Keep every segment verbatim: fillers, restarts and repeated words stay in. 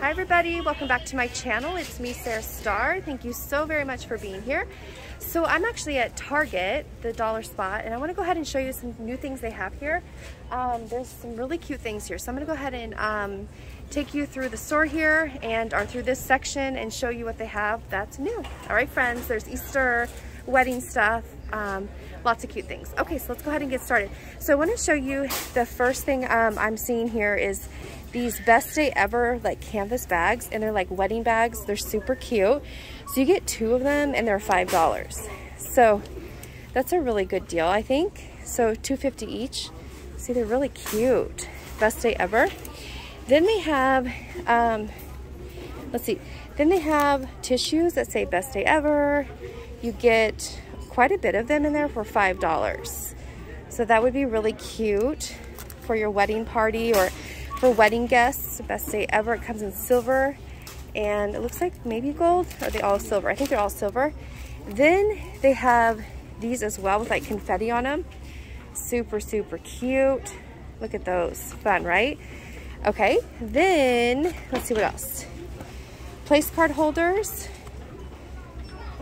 Hi everybody, welcome back to my channel. It's me, Sarah Starr. Thank you so very much for being here. So I'm actually at Target, the dollar spot, and I want to go ahead and show you some new things they have here. Um, there's some really cute things here. So I'm going to go ahead and um, take you through the store here and or through this section and show you what they have that's new. All right, friends, there's Easter, wedding stuff, um, lots of cute things. Okay, so let's go ahead and get started. So I want to show you the first thing um, I'm seeing here is these best day ever like canvas bags, and they're like wedding bags. They're super cute. So you get two of them and they're five dollars. So that's a really good deal, I think. So two fifty each. See, they're really cute. Best day ever. Then they have, um, let's see. Then they have tissues that say best day ever. You get quite a bit of them in there for five dollars. So that would be really cute for your wedding party or for wedding guests. Best day ever. It comes in silver and it looks like maybe gold. Are they all silver? I think they're all silver. Then they have these as well with like confetti on them. Super, super cute. Look at those. Fun, right? Okay. Then let's see what else. Place card holders.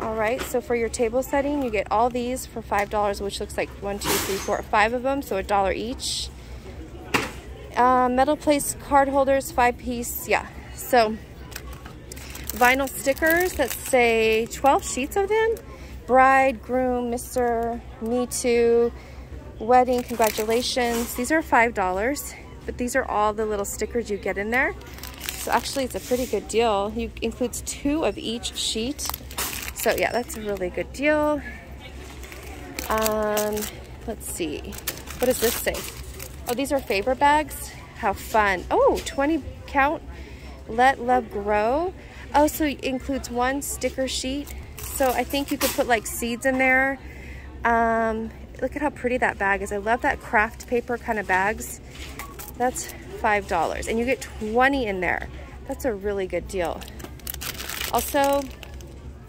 All right. So for your table setting, you get all these for five dollars, which looks like one, two, three, four, five of them. So a dollar each. Uh, metal place card holders, five piece, yeah. So vinyl stickers that say twelve sheets of them. Bride, groom, mister, me too, wedding, congratulations. These are five dollars, but these are all the little stickers you get in there. So actually it's a pretty good deal. You includes two of each sheet. So yeah, that's a really good deal. Um, let's see, what does this say? Oh, these are Faber bags. How fun. Oh, twenty count. Let love grow. Oh, so it includes one sticker sheet. So I think you could put like seeds in there. Um, look at how pretty that bag is. I love that craft paper kind of bags. That's five dollars and you get twenty in there. That's a really good deal. Also,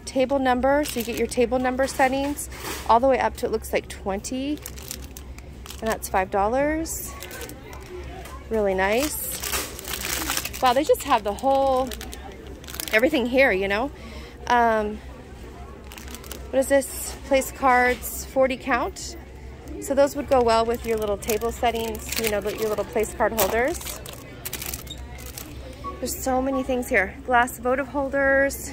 table number. So you get your table number settings all the way up to, it looks like twenty. And that's five dollars. Really nice. Wow, they just have the whole, everything here, you know. Um, what is this? Place cards, forty count. So those would go well with your little table settings, you know, your little place card holders. There's so many things here. Glass votive holders.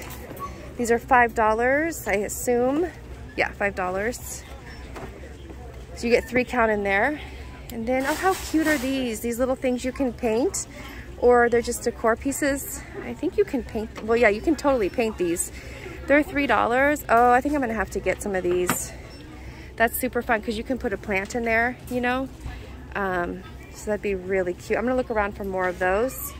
These are five dollars, I assume. Yeah, five dollars. So you get three count in there. And then, oh, how cute are these? These little things you can paint, or they're just decor pieces. I think you can paint, well, yeah, you can totally paint these. They're three dollars. Oh, I think I'm gonna have to get some of these. That's super fun, because you can put a plant in there, you know? Um, so that'd be really cute. I'm gonna look around for more of those.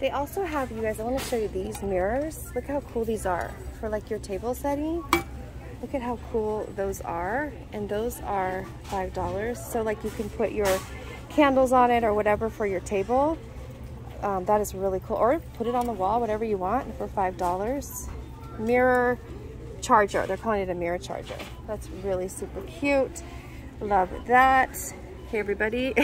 They also have, you guys, I wanna show you these mirrors. Look how cool these are for like your table setting. Look at how cool those are, and those are five dollars. So like you can put your candles on it or whatever for your table. Um, that is really cool. Or put it on the wall, whatever you want, for five dollars. Mirror charger, they're calling it a mirror charger. That's really super cute. Love that. Hey everybody.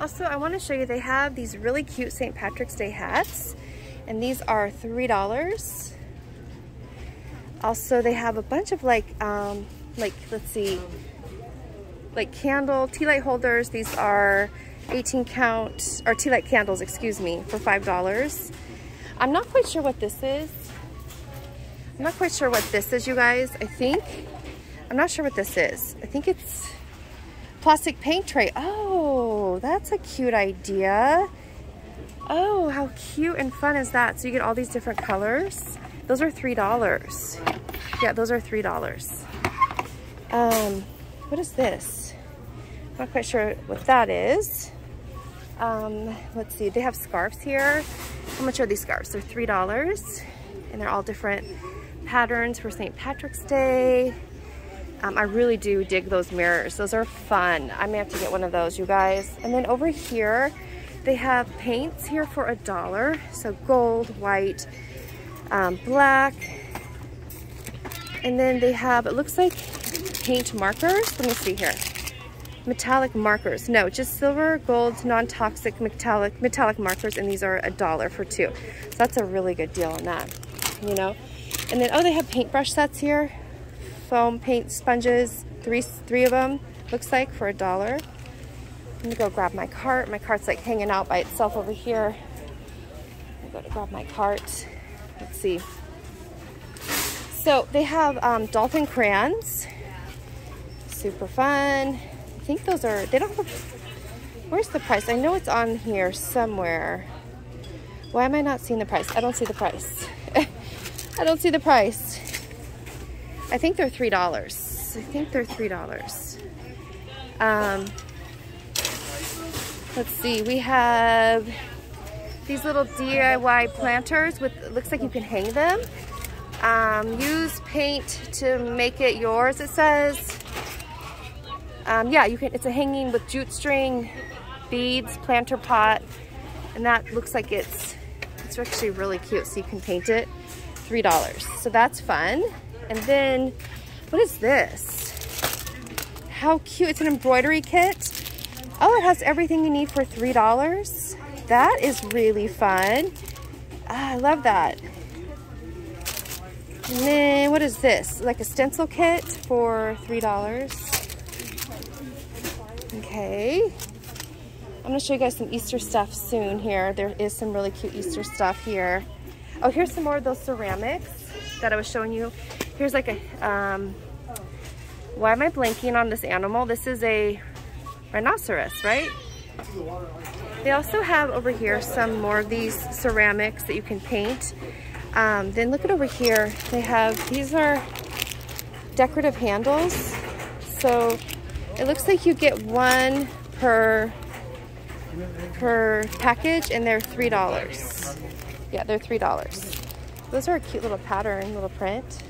Also, I wanna show you, they have these really cute Saint Patrick's Day hats, and these are three dollars. Also, they have a bunch of like, um, like, let's see, like candle, tea light holders. These are eighteen count, or tea light candles, excuse me, for five dollars. I'm not quite sure what this is. I'm not quite sure what this is, you guys. I think, I'm not sure what this is. I think it's plastic paint tray. Oh, that's a cute idea. Oh, how cute and fun is that? So you get all these different colors. Those are three dollars. Yeah, those are three dollars. Um, what is this? I'm not quite sure what that is. Um, let's see, they have scarves here. How much are these scarves? They're three dollars, and they're all different patterns for Saint Patrick's Day. Um, I really do dig those mirrors. Those are fun. I may have to get one of those, you guys. And then over here, they have paints here for a dollar. So gold, white, Um, black, and then they have, it looks like paint markers. Let me see here. metallic markers. No, just silver, gold, non-toxic metallic metallic markers, and these are a dollar for two. So that's a really good deal on that, you know. And then, oh, they have paintbrush sets here. Foam paint sponges, three three of them, looks like, for a dollar. I'm gonna go grab my cart. My cart's like hanging out by itself over here. I'm gonna grab my cart. Let's see. So they have um, dolphin crayons. Super fun. I think those are, they don't have a, where's the price? I know it's on here somewhere. Why am I not seeing the price? I don't see the price. I don't see the price. I think they're three dollars. I think they're three dollars. Um, let's see, we have these little D I Y planters with, it looks like you can hang them. Um, use paint to make it yours, it says. Um, yeah, you can, it's a hanging with jute string, beads, planter pot, and that looks like it's, it's actually really cute, so you can paint it. three dollars, so that's fun. And then, what is this? How cute, it's an embroidery kit. Oh, it has everything you need for three dollars. That is really fun. Ah, I love that. And then, what is this? Like a stencil kit for three dollars. Okay. I'm gonna show you guys some Easter stuff soon here. There is some really cute Easter stuff here. Oh, here's some more of those ceramics that I was showing you. Here's like a, um, why am I blanking on this animal? This is a rhinoceros, right? They also have over here some more of these ceramics that you can paint. Um, then look at over here, they have, these are decorative handles. So it looks like you get one per, per package, and they're three dollars. Yeah, they're three dollars. Those are a cute little pattern, little print.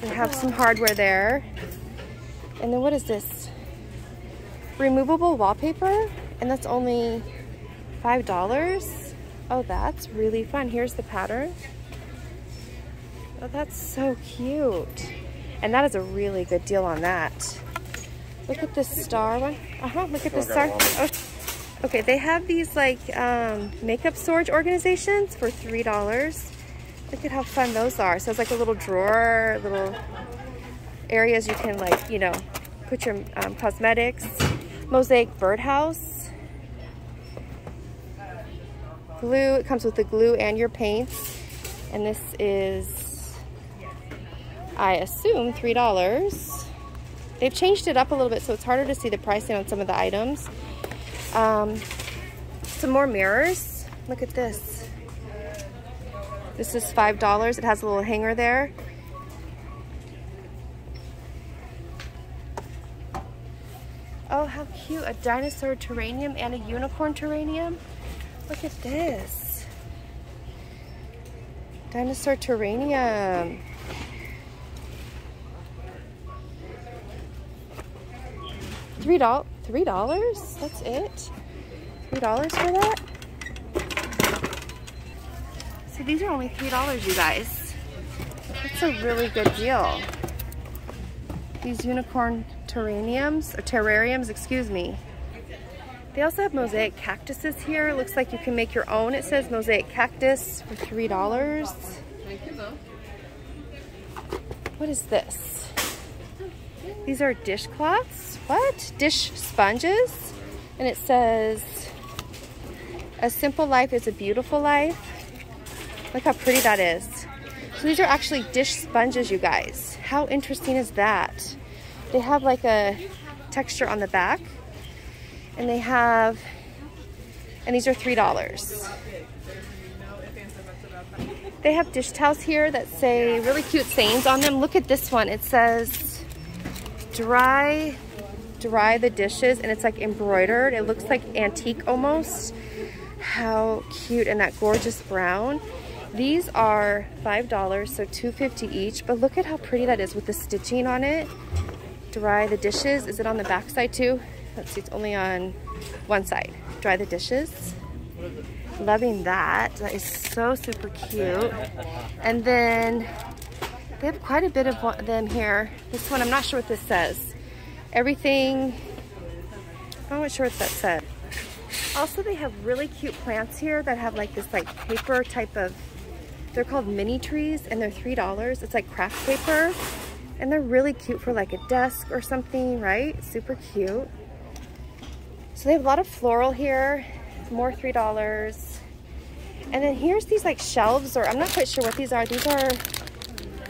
They have some hardware there. And then what is this? Removable wallpaper, and that's only five dollars. Oh, that's really fun. Here's the pattern. Oh, that's so cute. And that is a really good deal on that. Look at this star one. Uh-huh, look at this star. Oh. Okay, they have these like um, makeup storage organizations for three dollars. Look at how fun those are. So it's like a little drawer, little areas you can like, you know, put your um, cosmetics. Mosaic birdhouse. Glue, it comes with the glue and your paints. And this is, I assume, three dollars. They've changed it up a little bit, so it's harder to see the pricing on some of the items. Um, some more mirrors. Look at this. This is five dollars. It has a little hanger there. Oh, how cute. A dinosaur terrarium and a unicorn terrarium. Look at this. Dinosaur terrarium. three dollars. Three dollars? That's it? Three dollars for that? So these are only three dollars, you guys. That's a really good deal. These unicorn terrariums, or terrariums, excuse me. They also have mosaic cactuses here. Looks like you can make your own. It says mosaic cactus for three dollars. What is this? These are dishcloths. What? Dish sponges. And it says, a simple life is a beautiful life. Look how pretty that is. So these are actually dish sponges, you guys. How interesting is that? They have like a texture on the back. And they have, and these are three dollars. They have dish towels here that say really cute sayings on them. Look at this one. It says, dry dry the dishes, and it's like embroidered. It looks like antique almost. How cute. And that gorgeous brown. These are five dollars, so two fifty each, but look at how pretty that is with the stitching on it. Dry the dishes. Is it on the back side too? Let's see, it's only on one side. Dry the dishes. Loving that. That is so super cute. And then they have quite a bit of them here. This one, I'm not sure what this says. everything. I'm not sure what that said. Also, they have really cute plants here that have like this like paper type of, they're called mini trees, and they're three dollars. It's like craft paper, and they're really cute for like a desk or something, right? Super cute. So they have a lot of floral here, more three dollars. And then here's these like shelves, or I'm not quite sure what these are. These are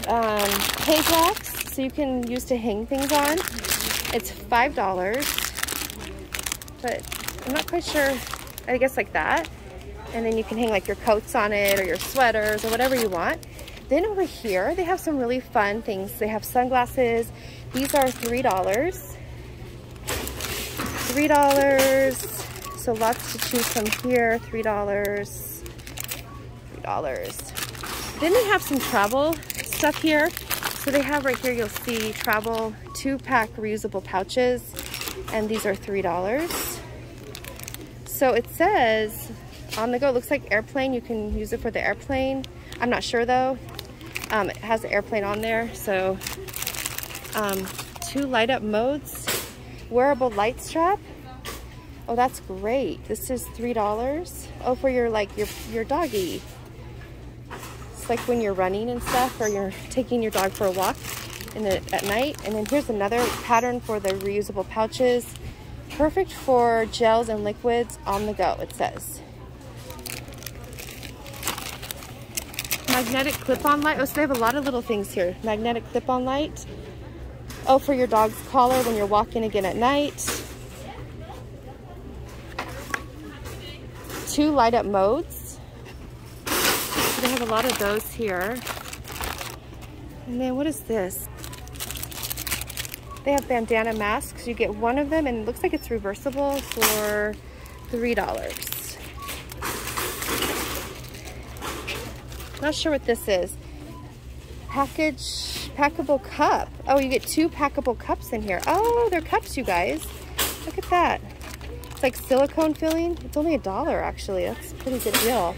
um, hang racks, so you can use to hang things on. It's five dollars, but I'm not quite sure, I guess like that. And then you can hang like your coats on it, or your sweaters, or whatever you want. Then over here, they have some really fun things. They have sunglasses. These are three dollars. three dollars. So lots to choose from here, three dollars. three dollars. Then they have some travel stuff here. So they have right here, you'll see travel two-pack reusable pouches, and these are three dollars. So it says on the go, it looks like airplane. You can use it for the airplane. I'm not sure though. Um, it has the airplane on there. So um, two light up modes, wearable light strap. Oh, that's great. This is three dollars. Oh, for your like your, your doggy. It's like when you're running and stuff, or you're taking your dog for a walk in the, at night. And then here's another pattern for the reusable pouches. Perfect for gels and liquids on the go, it says. Magnetic clip-on light. Oh, so they have a lot of little things here. Magnetic clip-on light. Oh, for your dog's collar when you're walking again at night. Two light-up modes. So they have a lot of those here. And then what is this? They have bandana masks. You get one of them, and it looks like it's reversible for three dollars. Not sure what this is. Package, packable cup. Oh, you get two packable cups in here. Oh, they're cups, you guys. Look at that. It's like silicone filling. It's only a dollar, actually. That's a pretty good deal.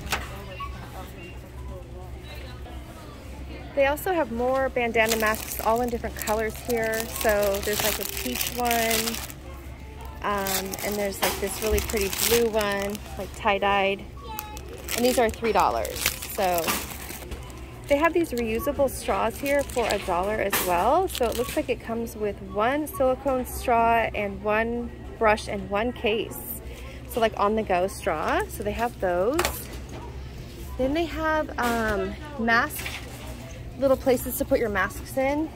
They also have more bandana masks, all in different colors here. So there's like a peach one. Um, and there's like this really pretty blue one, like tie-dyed. And these are three dollars. So they have these reusable straws here for a dollar as well. So it looks like it comes with one silicone straw and one brush and one case. So like on the go straw. So they have those. Then they have um, mask, little places to put your masks in.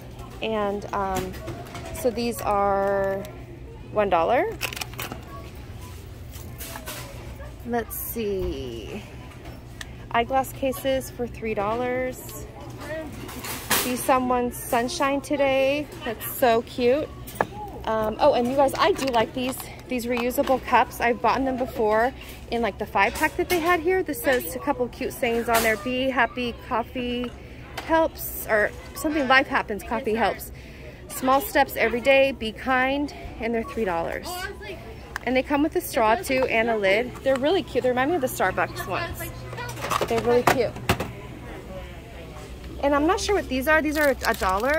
And um, so these are one dollar. Let's see. Eyeglass cases for three dollars. See someone's sunshine today. That's so cute. Um, oh, and you guys, I do like these, these reusable cups. I've bought them before in like the five pack that they had here. This says a couple cute sayings on there. Be happy, coffee helps, or something, life happens, coffee helps. Small steps every day, be kind, and they're three dollars. And they come with a straw too and a lid. They're really cute. They remind me of the Starbucks ones. They're really cute. And I'm not sure what these are. These are a dollar.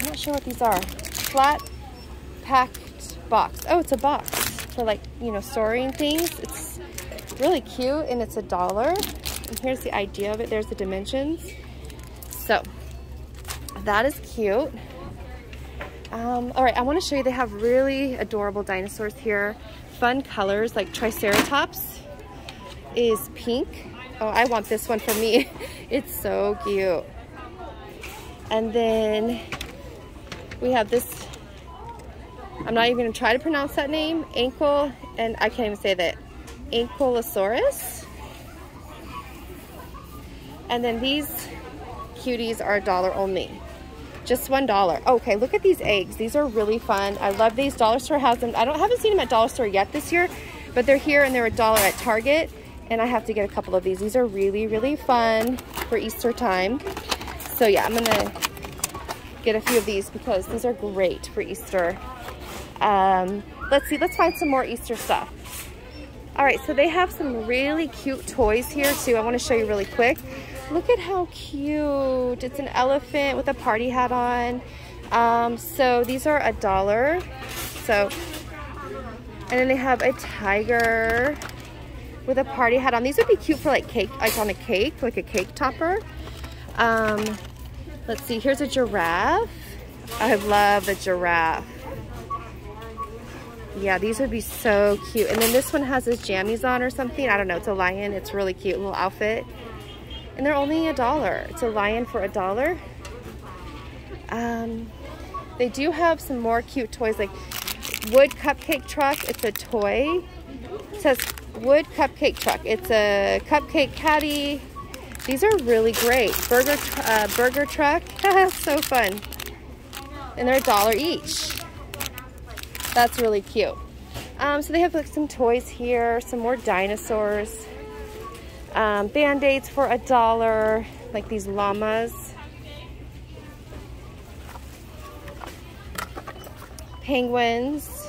I'm not sure what these are. Flat packed box. Oh, it's a box for like, you know, storing things. It's really cute, and it's a dollar. And here's the idea of it. There's the dimensions. So that is cute. Um, all right, I want to show you, they have really adorable dinosaurs here. Fun colors, like Triceratops is pink. Oh, I want this one for me. It's so cute. And then we have this, I'm not even gonna try to pronounce that name, ankle, and I can't even say that, Ankylosaurus. And then these cuties are a dollar only, just one dollar. Okay, look at these eggs. These are really fun. I love these. Dollar Store has them. I don't haven't seen them at Dollar Store yet this year, but they're here, and they're a dollar at Target. And I have to get a couple of these. These are really, really fun for Easter time. So yeah, I'm gonna get a few of these because these are great for Easter. Um, let's see, let's find some more Easter stuff. All right, so they have some really cute toys here too. I wanna show you really quick. Look at how cute. It's an elephant with a party hat on. Um, so these are a dollar. so. And then they have a tiger with a party hat on. These would be cute for like cake, like on a cake, like a cake topper. Um, let's see, here's a giraffe. I love a giraffe. Yeah, these would be so cute. And then this one has his jammies on or something. I don't know, it's a lion. It's really cute, little outfit. And they're only a dollar. It's a lion for a dollar. Um, they do have some more cute toys, like wood cupcake truck. It's a toy. It says wood cupcake truck. It's a cupcake caddy. These are really great. Burger, uh, burger truck. So fun. And they're a dollar each. That's really cute. Um, so they have like some toys here, some more dinosaurs, um, band-aids for a dollar, like these llamas, penguins.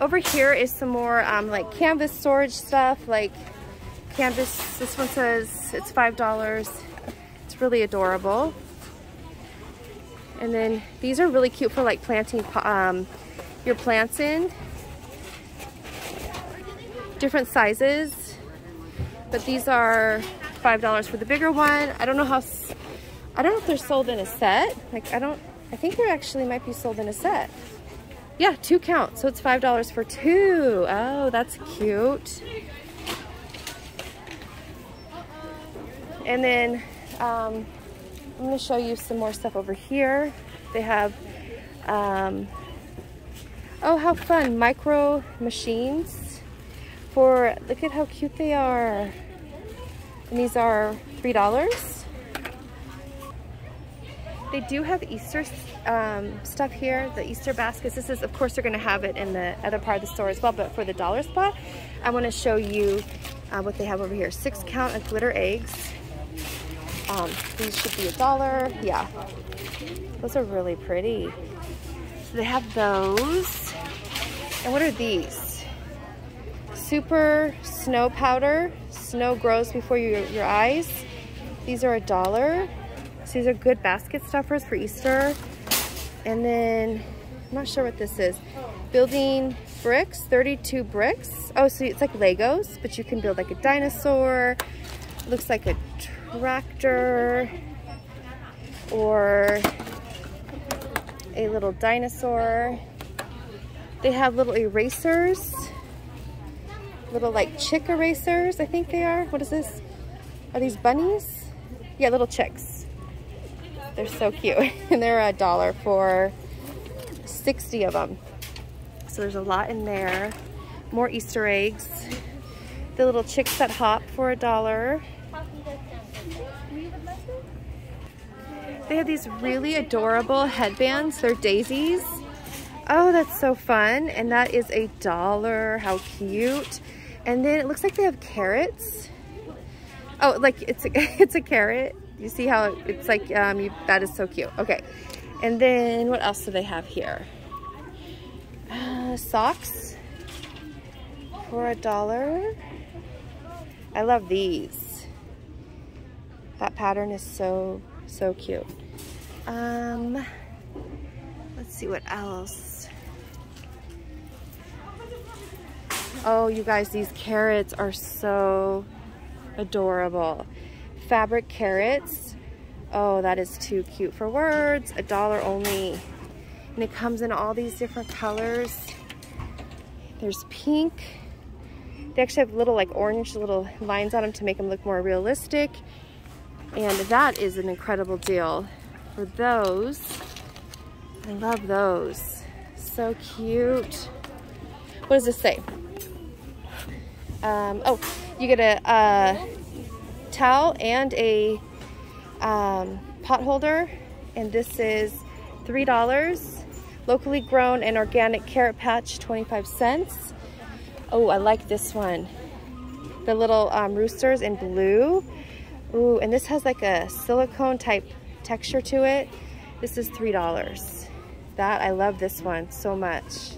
Over here is some more um, like canvas storage stuff, like canvas. This one says it's five dollars. It's really adorable. And then these are really cute for like planting um, your plants in. Different sizes, but these are five dollars for the bigger one. I don't know how, I don't know if they're sold in a set. Like I don't, I think they actually might be sold in a set. Yeah, two count, so it's five dollars for two. Oh, that's cute. And then, um, I'm going to show you some more stuff over here. They have, um, oh, how fun, micro machines for, look at how cute they are. And these are three dollars. They do have Easter um, stuff here, the Easter baskets. This is, of course, they're going to have it in the other part of the store as well, but for the dollar spot, I want to show you uh, what they have over here. Six count of glitter eggs. Um, these should be a dollar. Yeah, those are really pretty. So they have those. And what are these? Super snow powder. Snow grows before your, your eyes. These are a dollar. So these are good basket stuffers for Easter. And then, I'm not sure what this is. Building bricks, thirty-two bricks. Oh, so it's like Legos, but you can build like a dinosaur. It looks like a tractor or a little dinosaur. They have little erasers, little like chick erasers, I think they are. What is this? Are these bunnies? Yeah, little chicks. They're so cute. And they're a dollar for sixty of them. So there's a lot in there. More Easter eggs. The little chicks that hop for a dollar. They have these really adorable headbands. They're daisies. Oh, that's so fun. And that is a dollar. How cute. And then it looks like they have carrots. Oh, like it's a, it's a carrot. You see how it, it's like, um, you, that is so cute. Okay. And then what else do they have here? Uh, socks for a dollar. I love these. That pattern is so so cute. Um, let's see what else. Oh, you guys, these carrots are so adorable. Fabric carrots. Oh, that is too cute for words. A dollar only. And it comes in all these different colors. There's pink. They actually have little like orange little lines on them to make them look more realistic. And that is an incredible deal for those. I love those. So cute. What does this say? Um, oh, you get a uh, towel and a um, pot holder. And this is three dollars. Locally grown and organic carrot patch, twenty-five cents. Oh, I like this one. The little um, roosters in blue. Ooh, and this has like a silicone type texture to it. This is three dollars. That, I love this one so much.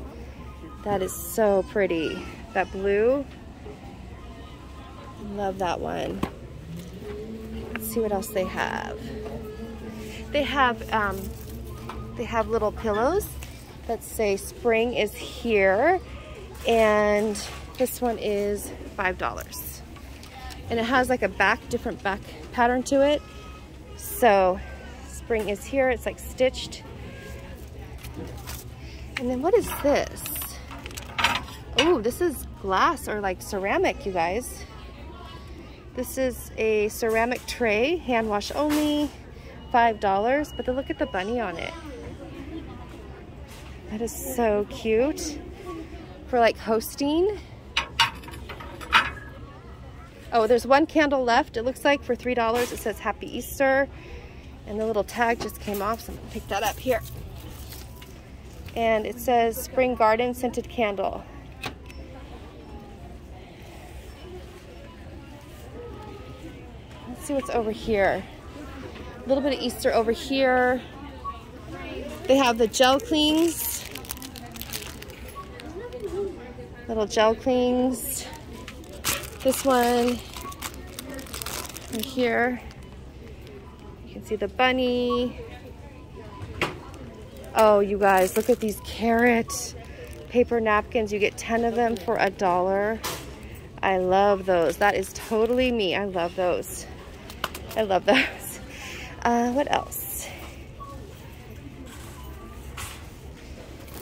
That is so pretty. That blue. Love that one. Let's see what else they have. They have um, They have little pillows that say spring is here, and this one is five dollars. And it has like a back, different back pattern to it. So spring is here, it's like stitched. And then what is this? Oh, this is glass or like ceramic, you guys. This is a ceramic tray, hand wash only, five dollars, but then look at the bunny on it. That is so cute for like hosting. Oh, there's one candle left, it looks like, for three dollars. It says Happy Easter, and the little tag just came off, so I'm gonna pick that up here. And it says Spring Garden Scented Candle. Let's see what's over here. A little bit of Easter over here. They have the gel clings. Little gel clings. This one right here. You can see the bunny. Oh, you guys, look at these carrot paper napkins. You get ten of them for a dollar. I love those. That is totally me. I love those. I love those. Uh, what else?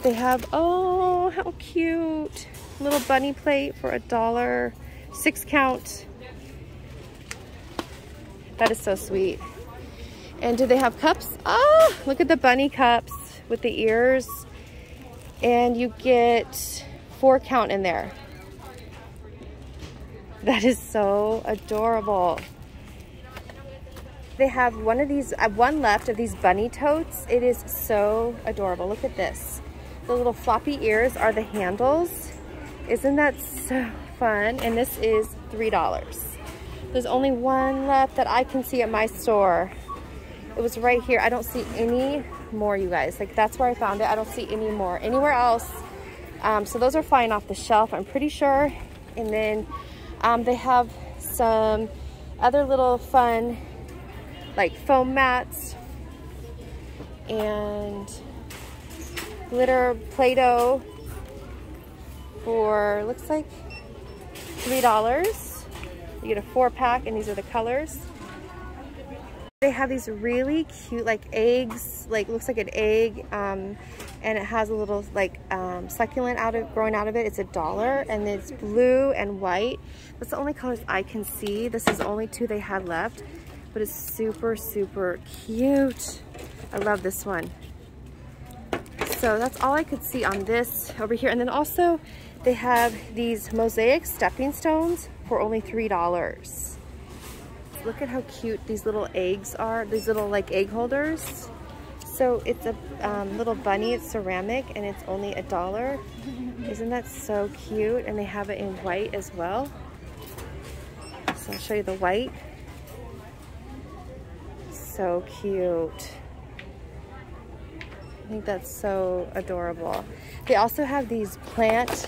They have, oh, how cute. Little bunny plate for a dollar. Six count. That is so sweet. And do they have cups? Oh, look at the bunny cups with the ears. And you get four count in there. That is so adorable. They have one of these, uh, one left of these bunny totes. It is so adorable. Look at this. The little floppy ears are the handles. Isn't that so fun? And this is three dollars. There's only one left that I can see at my store. It was right here. I don't see any more, you guys. Like, that's where I found it. I don't see any more anywhere else. Um, so those are flying off the shelf, I'm pretty sure. And then um, they have some other little fun, like foam mats and glitter Play-Doh for, looks like, three dollars. You get a four pack, and these are the colors. They have these really cute like eggs, like looks like an egg, um, and it has a little like um, succulent out of growing out of it. It's a dollar, and it's blue and white. That's the only colors I can see. This is the only two they had left, but it's super super cute. I love this one. So that's all I could see on this over here. And then also they have these mosaic stepping stones for only three dollars. Look at how cute these little eggs are, these little like egg holders. So it's a um, little bunny, it's ceramic, and it's only a dollar. Isn't that so cute? And they have it in white as well. So I'll show you the white. So cute. I think that's so adorable. They also have these plant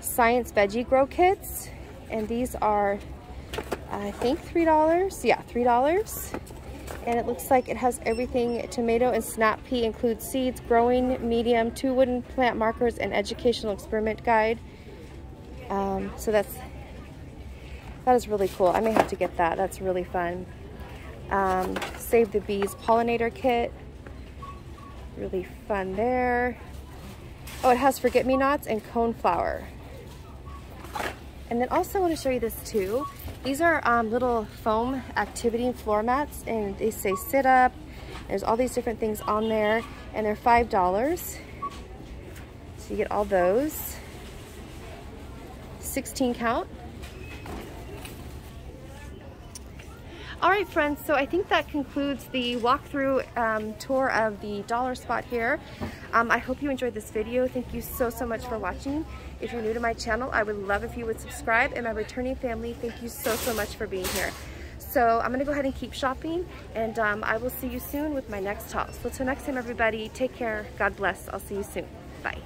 science veggie grow kits, and these are I think three dollars. Yeah, three dollars. And it looks like it has everything. Tomato and snap pea include seeds, growing medium, two wooden plant markers, and educational experiment guide. Um, so that's, that is really cool. I may have to get that. That's really fun. Um, Save the Bees pollinator kit. Really fun there. Oh, it has forget-me-nots and cone flower. And then also I want to show you this too. These are um, little foam activity and floor mats, and they say sit up. There's all these different things on there, and they're five dollars. So you get all those. sixteen count. All right, friends, so I think that concludes the walkthrough um, tour of the dollar spot here. Um, I hope you enjoyed this video. Thank you so, so much for watching. If you're new to my channel, I would love if you would subscribe. And my returning family, thank you so, so much for being here. So I'm going to go ahead and keep shopping, and um, I will see you soon with my next haul. So till next time, everybody, take care. God bless. I'll see you soon. Bye.